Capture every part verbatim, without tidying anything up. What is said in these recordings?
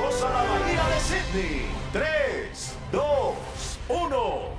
Bienvenidos a la Bahía de Sydney. tres, dos, uno.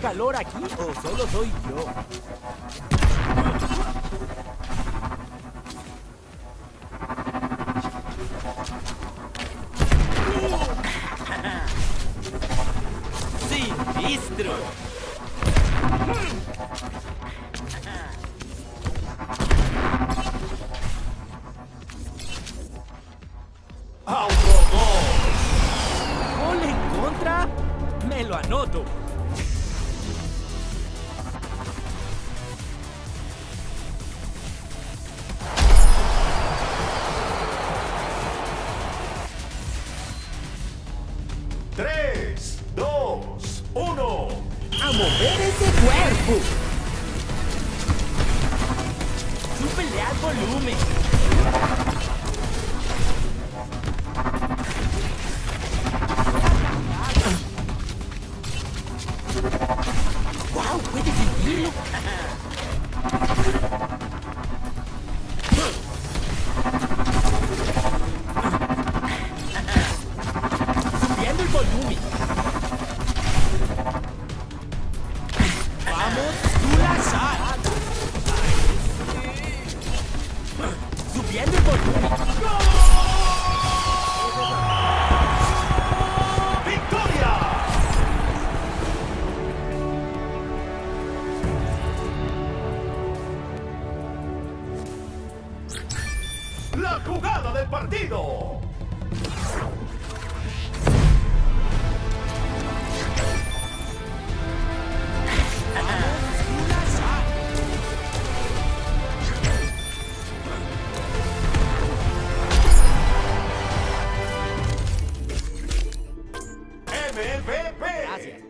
¿Calor aquí o solo soy yo? ¡Sinistro! ¡Autogol! ¡Gol en contra! ¡Me lo anoto!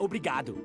Obrigado.